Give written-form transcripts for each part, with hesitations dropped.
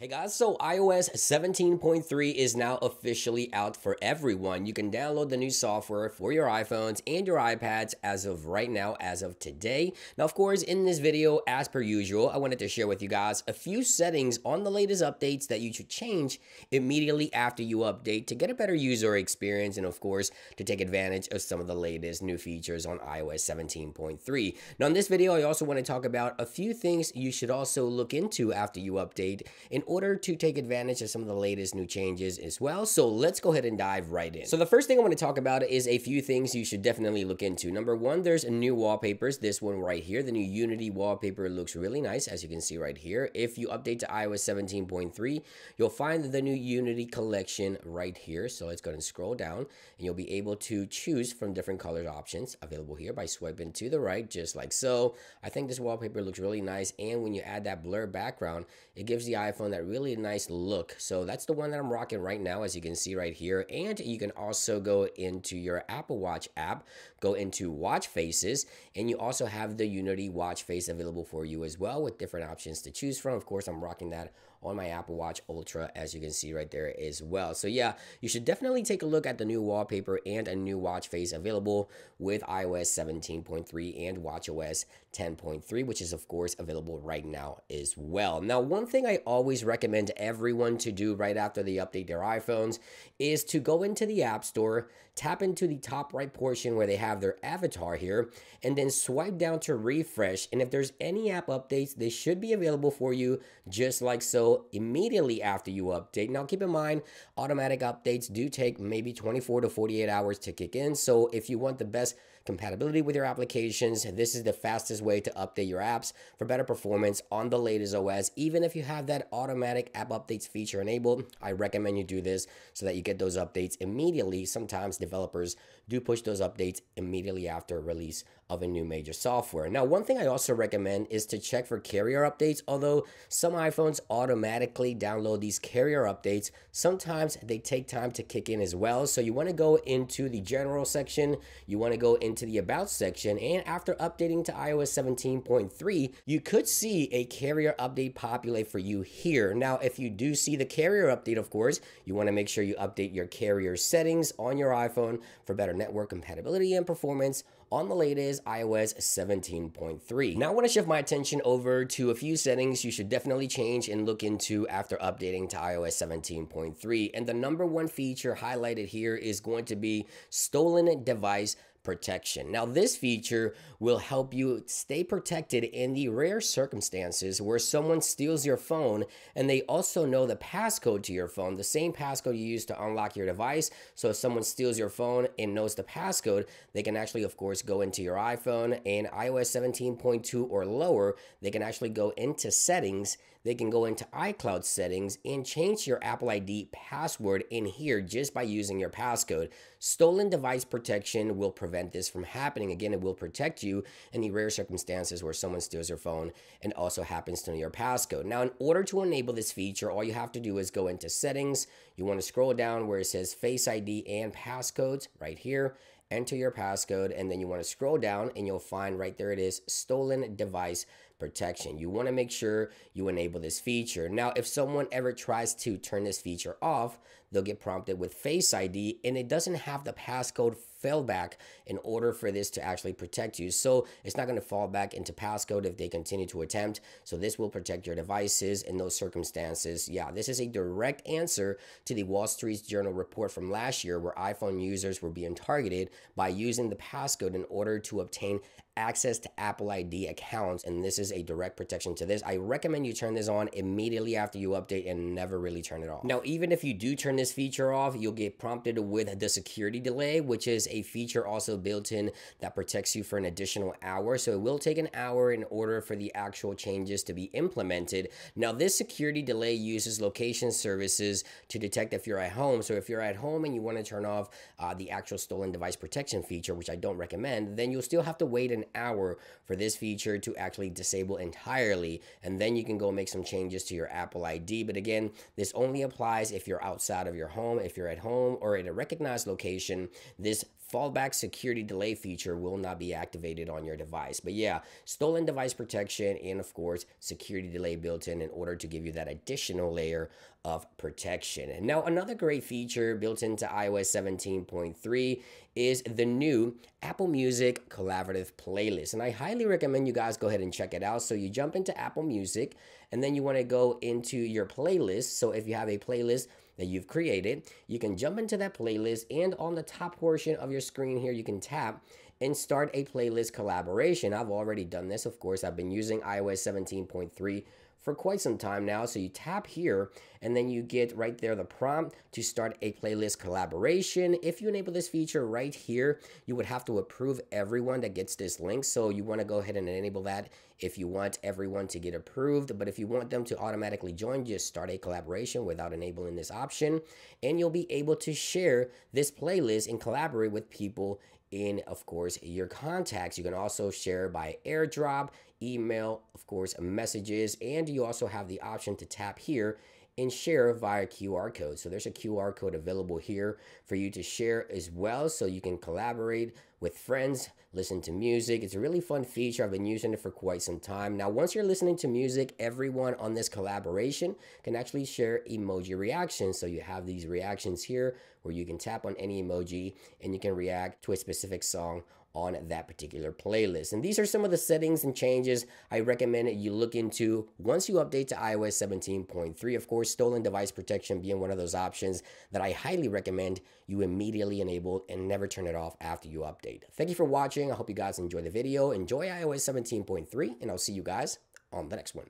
Hey guys, so iOS 17.3 is now officially out for everyone. You can download the new software for your iPhones and your iPads as of right now, as of today. Now, of course, in this video, as per usual, I wanted to share with you guys a few settings on the latest updates that you should change immediately after you update to get a better user experience and, of course, to take advantage of some of the latest new features on iOS 17.3. Now, in this video, I also want to talk about a few things you should also look into after you update in order to take advantage of some of the latest new changes as well. So let's go ahead and dive right in. So the first thing I want to talk about is a few things you should definitely look into. Number one, there's new wallpapers. This one right here, the new Unity wallpaper looks really nice, as you can see right here. If you update to iOS 17.3, you'll find the new Unity collection right here. So let's go ahead and scroll down, and you'll be able to choose from different color options available here by swiping to the right, just like so. I think this wallpaper looks really nice, and when you add that blur background, it gives the iPhone that really nice look. So that's the one that I'm rocking right now, as you can see right here. And you can also go into your Apple Watch app, go into watch faces, and you also have the Unity watch face available for you as well, with different options to choose from. Of course, I'm rocking that on my Apple Watch Ultra, as you can see right there as well. So yeah, you should definitely take a look at the new wallpaper and a new watch face available with iOS 17.3 and watchOS 10.3, which is of course available right now as well. Now, one thing I always recommend everyone to do right after they update their iPhones is to go into the App Store, tap into the top right portion where they have their avatar here, and then swipe down to refresh. And if there's any app updates, they should be available for you just like so immediately after you update. Now, keep in mind, automatic updates do take maybe 24 to 48 hours to kick in. So if you want the best compatibility with your applications, this is the fastest way to update your apps for better performance on the latest OS. Even if you have that automatic app updates feature enabled, I recommend you do this so that you get those updates immediately. Sometimes developers do push those updates immediately after release of a new major software. Now, one thing I also recommend is to check for carrier updates. Although some iPhones automatically download these carrier updates, sometimes they take time to kick in as well. So you want to go into the general section, you want to go into the about section, and after updating to iOS 17.3, you could see a carrier update populate for you here. Now, if you do see the carrier update, of course, you want to make sure you update your carrier settings on your iPhone for better network compatibility and performance on the latest iOS 17.3. Now I want to shift my attention over to a few settings you should definitely change and look into after updating to iOS 17.3. And the number one feature highlighted here is going to be stolen device protection. Now, this feature will help you stay protected in the rare circumstances where someone steals your phone and they also know the passcode to your phone, the same passcode you use to unlock your device. So if someone steals your phone and knows the passcode, they can actually, of course, go into your iPhone, and iOS 17.2 or lower, they can actually go into settings, they can go into iCloud settings and change your Apple ID password in here just by using your passcode. Stolen device protection will prevent this from happening. Again, it will protect you in the rare circumstances where someone steals your phone and also happens to know your passcode. Now, in order to enable this feature, all you have to do is go into settings. You want to scroll down where it says Face ID and passcodes right here. Enter your passcode, and then you want to scroll down and you'll find right there it is, stolen device protection. You want to make sure you enable this feature. Now, if someone ever tries to turn this feature off, they'll get prompted with Face ID, and it doesn't have the passcode fallback in order for this to actually protect you. So it's not going to fall back into passcode if they continue to attempt. So this will protect your devices in those circumstances. Yeah, this is a direct answer to the Wall Street Journal report from last year where iPhone users were being targeted by using the passcode in order to obtain access to Apple ID accounts, and this is a direct protection to this. I recommend you turn this on immediately after you update and never really turn it off. Now, even if you do turn this feature off, you'll get prompted with the security delay, which is a feature also built in that protects you for an additional hour. So it will take an hour in order for the actual changes to be implemented. Now, this security delay uses location services to detect if you're at home. So if you're at home and you want to turn off the actual stolen device protection feature, which I don't recommend, then you'll still have to wait an hour for this feature to actually disable entirely, and then you can go make some changes to your Apple ID. But again, this only applies if you're outside of your home. If you're at home or in a recognized location, this fallback security delay feature will not be activated on your device. But yeah, stolen device protection and of course security delay built in order to give you that additional layer of protection. And now another great feature built into iOS 17.3 is the new Apple Music collaborative playlist. And I highly recommend you guys go ahead and check it out. So you jump into Apple Music and then you want to go into your playlist. So if you have a playlist that you've created, you can jump into that playlist, and on the top portion of your screen here, you can tap and start a playlist collaboration. I've already done this. Of course, I've been using iOS 17.3 for quite some time now. So you tap here and then you get right there the prompt to start a playlist collaboration. If you enable this feature right here, you would have to approve everyone that gets this link. So you want to go ahead and enable that if you want everyone to get approved. But if you want them to automatically join, just start a collaboration without enabling this option, and you'll be able to share this playlist and collaborate with people in, of course, your contacts. You can also share by AirDrop, email, of course, messages, and you also have the option to tap here and share via QR code. So there's a QR code available here for you to share as well, so you can collaborate with friends, listen to music. It's a really fun feature. I've been using it for quite some time. Now, once you're listening to music, everyone on this collaboration can actually share emoji reactions. So you have these reactions here where you can tap on any emoji and you can react to a specific song on that particular playlist. And these are some of the settings and changes I recommend you look into once you update to iOS 17.3. Of course, stolen device protection being one of those options that I highly recommend you immediately enable and never turn it off after you update. Thank you for watching. I hope you guys enjoy the video. Enjoy iOS 17.3, and I'll see you guys on the next one.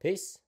Peace.